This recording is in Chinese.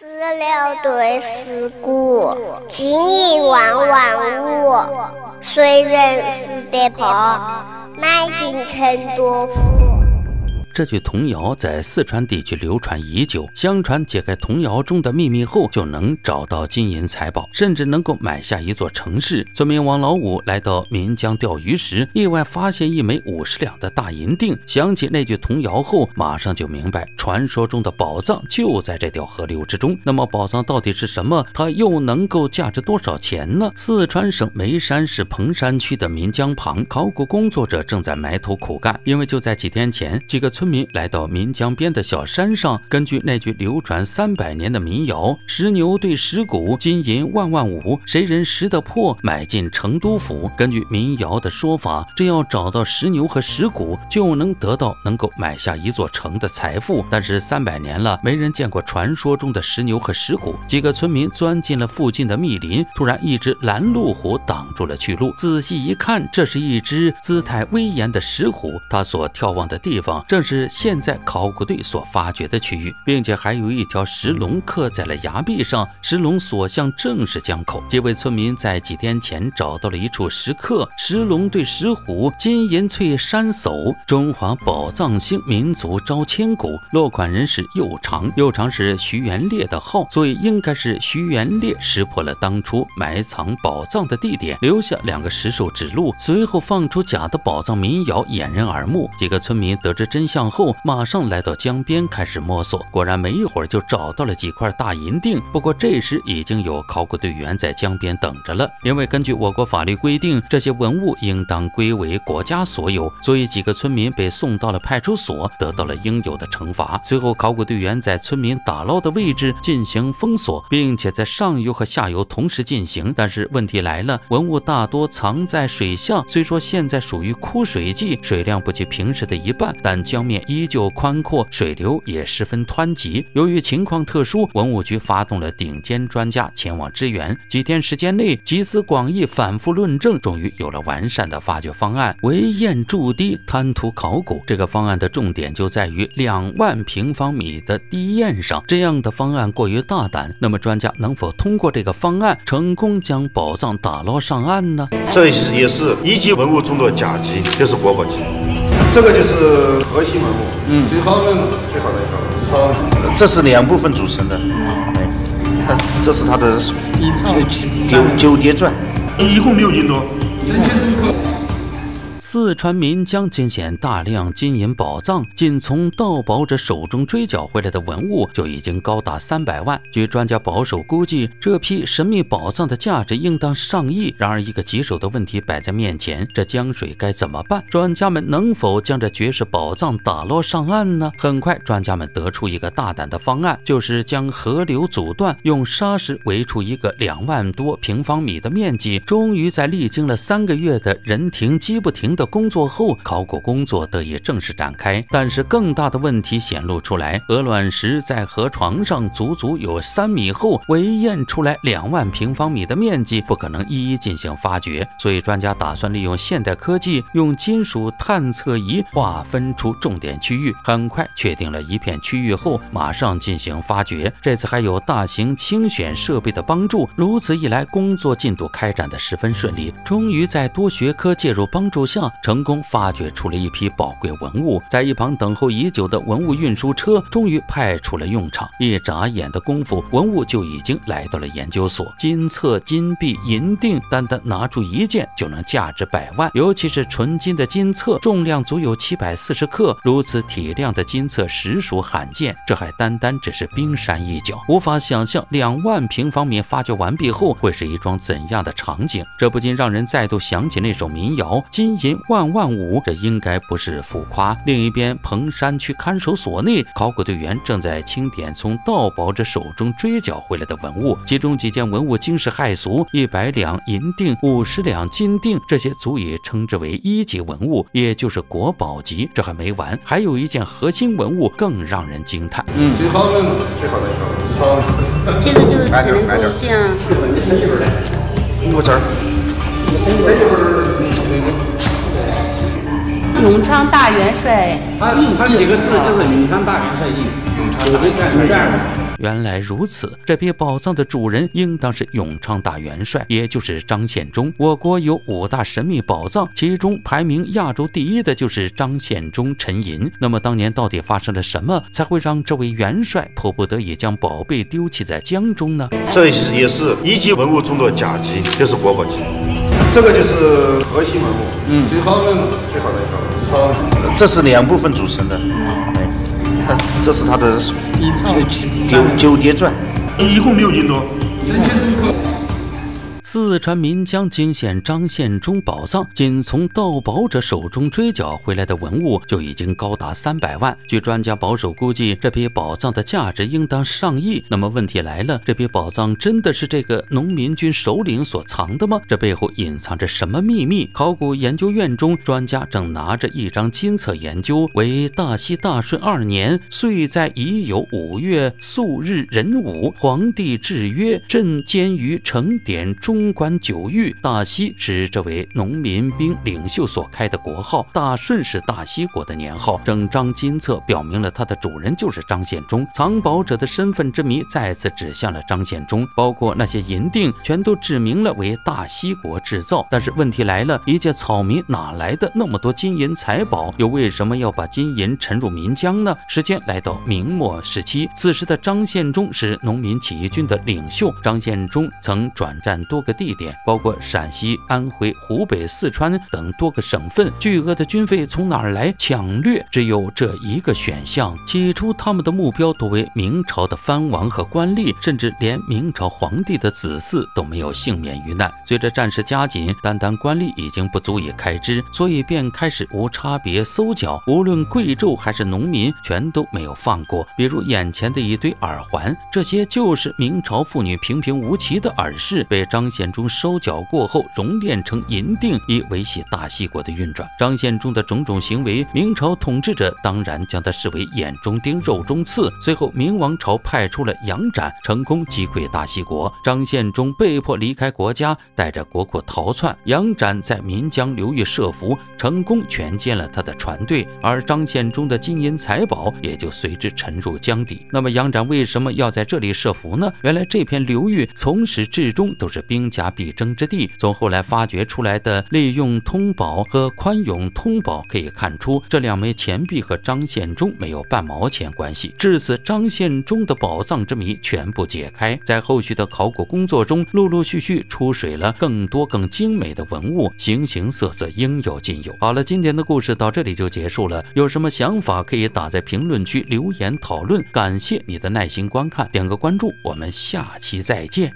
思六对思故，情意往往物。虽任思得婆，迈进成多夫。 这句童谣在四川地区流传已久，相传解开童谣中的秘密后，就能找到金银财宝，甚至能够买下一座城市。村民王老五来到岷江钓鱼时，意外发现一枚50两的大银锭。想起那句童谣后，马上就明白传说中的宝藏就在这条河流之中。那么宝藏到底是什么？它又能够价值多少钱呢？四川省眉山市彭山区的岷江旁，考古工作者正在埋头苦干，因为就在几天前，几个村 民来到岷江边的小山上，根据那句流传300年的民谣“石牛对石鼓，金银万万五，谁人识得破，买进成都府”。根据民谣的说法，只要找到石牛和石鼓，就能得到能够买下一座城的财富。但是300年了，没人见过传说中的石牛和石鼓。几个村民钻进了附近的密林，突然一只拦路虎挡住了去路。仔细一看，这是一只姿态威严的石虎，它所眺望的地方正是 现在考古队所发掘的区域，并且还有一条石龙刻在了崖壁上，石龙所向正是江口。几位村民在几天前找到了一处石刻：“石龙对石虎，金银翠山叟，中华宝藏兴，民族招千古。”落款人是右长，右长是徐元烈的号，所以应该是徐元烈识破了当初埋藏宝藏的地点，留下2个石兽指路，随后放出假的宝藏民谣，掩人耳目。几个村民得知真相 后，马上来到江边开始摸索，果然没一会儿就找到了几块大银锭。不过这时已经有考古队员在江边等着了，因为根据我国法律规定，这些文物应当归为国家所有，所以几个村民被送到了派出所，得到了应有的惩罚。随后，考古队员在村民打捞的位置进行封锁，并且在上游和下游同时进行。但是问题来了，文物大多藏在水下，虽说现在属于枯水季，水量不及平时的1半，但江 面依旧宽阔，水流也十分湍急。由于情况特殊，文物局发动了顶尖专家前往支援。几天时间内，集思广益，反复论证，终于有了完善的发掘方案——围堰筑堤、滩涂考古。这个方案的重点就在于2万平方米的堤堰上。这样的方案过于大胆，那么专家能否通过这个方案成功将宝藏打捞上岸呢？这也是1级文物中的甲级，就是国宝级。 这个就是核心文物，最好的一个，这是2部分组成的，哎，这是它的九叠钻，一共6斤多，3000多克。 四川岷江惊现大量金银宝藏，仅从盗宝者手中追缴回来的文物就已经高达300万。据专家保守估计，这批神秘宝藏的价值应当上亿。然而，一个棘手的问题摆在面前：这江水该怎么办？专家们能否将这绝世宝藏打捞上岸呢？很快，专家们得出一个大胆的方案，就是将河流阻断，用沙石围出一个2万多平方米的面积。终于，在历经了3个月的人停机不停 的工作后，考古工作得以正式展开。但是更大的问题显露出来：鹅卵石在河床上足足有3米厚，围堰出来2万平方米的面积，不可能一一进行发掘。所以专家打算利用现代科技，用金属探测仪划分出重点区域。很快确定了一片区域后，马上进行发掘。这次还有大型清选设备的帮助，如此一来，工作进度开展得十分顺利。终于在多学科介入帮助下， 成功发掘出了一批宝贵文物，在一旁等候已久的文物运输车终于派出了用场。一眨眼的功夫，文物就已经来到了研究所。金册、金币、银锭，单单拿出1件就能价值百万。尤其是纯金的金册，重量足有740克。如此体量的金册实属罕见，这还单单只是冰山一角，无法想象2万平方米发掘完毕后会是一桩怎样的场景。这不禁让人再度想起那首民谣《金银 万万五》，这应该不是浮夸。另一边，彭山区看守所内，考古队员正在清点从盗宝者手中追缴回来的文物，其中几件文物惊世骇俗，100两银锭、50两金锭，这些足以称之为1级文物，也就是国宝级。这还没完，还有一件核心文物更让人惊叹。最好的一个，这个就是只能够这样。我这儿，永昌大元帅印，他几个字就是永昌大元帅印，永昌大元帅印。原来如此，这批宝藏的主人应当是永昌大元帅，也就是张献忠。我国有5大神秘宝藏，其中排名亚洲第1的就是张献忠沉银。那么当年到底发生了什么，才会让这位元帅迫不得已将宝贝丢弃在江中呢？这也是1级文物中的甲级，就是国宝级。 这个就是核心文物，最好的一个，这是2部分组成的，哎，这是它的九叠钻，一共6斤多，3000多克。 四川岷江惊现张献忠宝藏，仅从盗宝者手中追缴回来的文物就已经高达300万。据专家保守估计，这批宝藏的价值应当上亿。那么问题来了，这批宝藏真的是这个农民军首领所藏的吗？这背后隐藏着什么秘密？考古研究院中，专家正拿着一张金册研究，为大西大顺2年，岁在乙酉5月朔日壬午，皇帝制曰：朕监于成典中。 中管9域，大西是这位农民兵领袖所开的国号，大顺是大西国的年号。整张金册表明了它的主人就是张献忠，藏宝者的身份之谜再次指向了张献忠，包括那些银锭全都指明了为大西国制造。但是问题来了，一介草民哪来的那么多金银财宝？又为什么要把金银沉入岷江呢？时间来到明末时期，此时的张献忠是农民起义军的领袖，张献忠曾转战多个地点，包括陕西、安徽、湖北、四川等多个省份，巨额的军费从哪儿来？抢掠只有这一个选项。起初，他们的目标多为明朝的藩王和官吏，甚至连明朝皇帝的子嗣都没有幸免于难。随着战事加紧，单单官吏已经不足以开支，所以便开始无差别搜缴，无论贵胄还是农民，全都没有放过。比如眼前的一堆耳环，这些就是明朝妇女平平无奇的耳饰，被张献忠收缴过后，熔炼成银锭，以维系大西国的运转。张献忠的种种行为，明朝统治者当然将他视为眼中钉、肉中刺。随后，明王朝派出了杨展，成功击溃大西国。张献忠被迫离开国家，带着国库逃窜。杨展在岷江流域设伏，成功全歼了他的船队，而张献忠的金银财宝也就随之沉入江底。那么，杨展为什么要在这里设伏呢？原来，这片流域从始至终都是兵家必争之地。从后来发掘出来的利用通宝和宽永通宝可以看出，这2枚钱币和张献忠没有半毛钱关系。至此，张献忠的宝藏之谜全部解开。在后续的考古工作中，陆陆续续出水了更多更精美的文物，形形色色，应有尽有。好了，今天的故事到这里就结束了。有什么想法可以打在评论区留言讨论。感谢你的耐心观看，点个关注，我们下期再见。